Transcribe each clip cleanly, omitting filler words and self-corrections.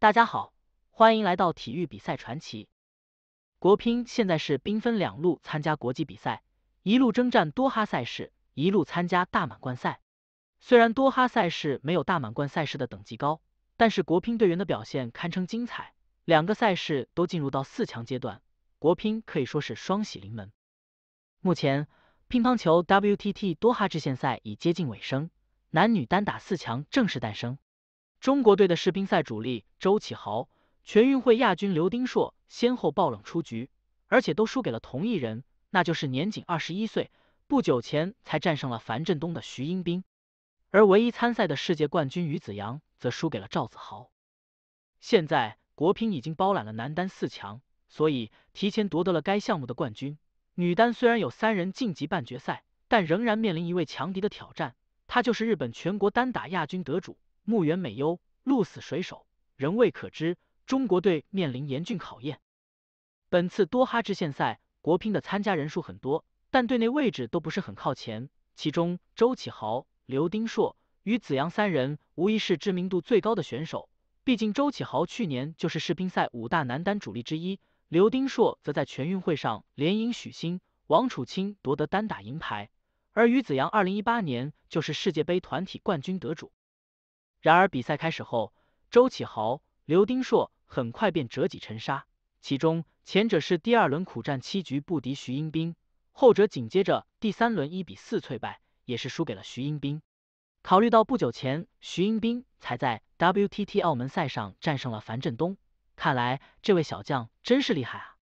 大家好，欢迎来到体育比赛传奇。国乒现在是兵分两路参加国际比赛，一路征战多哈赛事，一路参加大满贯赛。虽然多哈赛事没有大满贯赛事的等级高，但是国乒队员的表现堪称精彩，两个赛事都进入到四强阶段，国乒可以说是双喜临门。目前，乒乓球 WTT 多哈制限赛已接近尾声，男女单打四强正式诞生。中国队的世乒赛主力周启豪、全运会亚军刘丁硕先后爆冷出局，而且都输给了同一人，那就是年仅21岁，不久前才战胜了樊振东的徐英斌。而唯一参赛的世界冠军于子洋则输给了赵子豪。现在国乒已经包揽了男单四强，所以提前夺得了该项目的冠军。女单虽然有三人晋级半决赛，但仍然面临一位强敌的挑战，他就是日本全国单打亚军得主木原美优，鹿死谁手仍未可知，中国队面临严峻考验。本次多哈制限赛，国乒的参加人数很多，但队内位置都不是很靠前，其中周启豪、刘丁硕、于子洋三人无疑是知名度最高的选手，毕竟周启豪去年就是世乒赛五大男单主力之一，刘丁硕则在全运会上连赢许昕、王楚钦夺得单打银牌，而于子洋2018年就是世界杯团体冠军得主。然而比赛开始后，周启豪、刘丁硕很快便折戟沉沙，其中前者是第二轮苦战7局不敌徐英斌，后者紧接着第三轮1比4脆败，也是输给了徐英斌。考虑到不久前徐英斌才在 WTT 澳门赛上战胜了樊振东，看来这位小将真是厉害啊。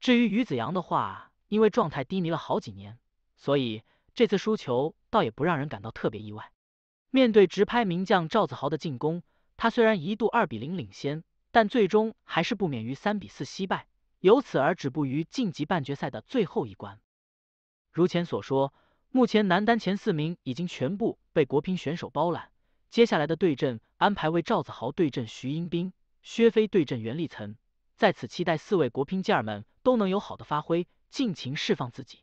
至于于子洋的话，因为状态低迷了好几年，所以这次输球倒也不让人感到特别意外。面对直拍名将赵子豪的进攻，他虽然一度2比0领先，但最终还是不免于3比4惜败，由此而止步于晋级半决赛的最后一关。如前所说，目前男单前4名已经全部被国乒选手包揽，接下来的对阵安排为赵子豪对阵徐英斌，薛飞对阵袁立岑，在此期待4位国乒健儿们都能有好的发挥，尽情释放自己。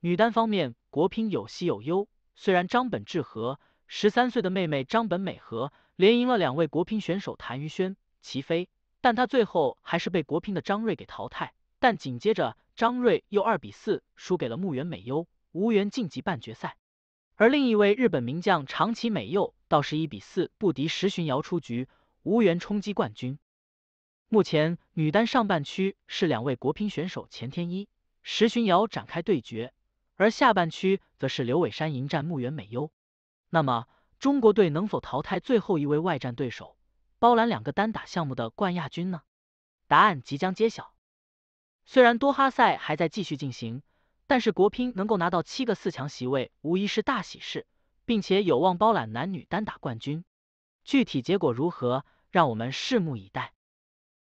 女单方面，国乒有喜有忧，虽然张本智和13岁的妹妹张本美和连赢了2位国乒选手谭于轩、齐飞，但她最后还是被国乒的张睿给淘汰。但紧接着张睿又2比4输给了木原美优，无缘晋级半决赛。而另一位日本名将长崎美柚倒是1比4不敌石洵瑶出局，无缘冲击冠军。目前女单上半区是2位国乒选手钱天一、石洵瑶展开对决，而下半区则是刘伟山迎战木原美优。那么中国队能否淘汰最后一位外战对手，包揽2个单打项目的冠亚军呢？答案即将揭晓。虽然多哈赛还在继续进行，但是国乒能够拿到7个4强席位无疑是大喜事，并且有望包揽男女单打冠军。具体结果如何，让我们拭目以待。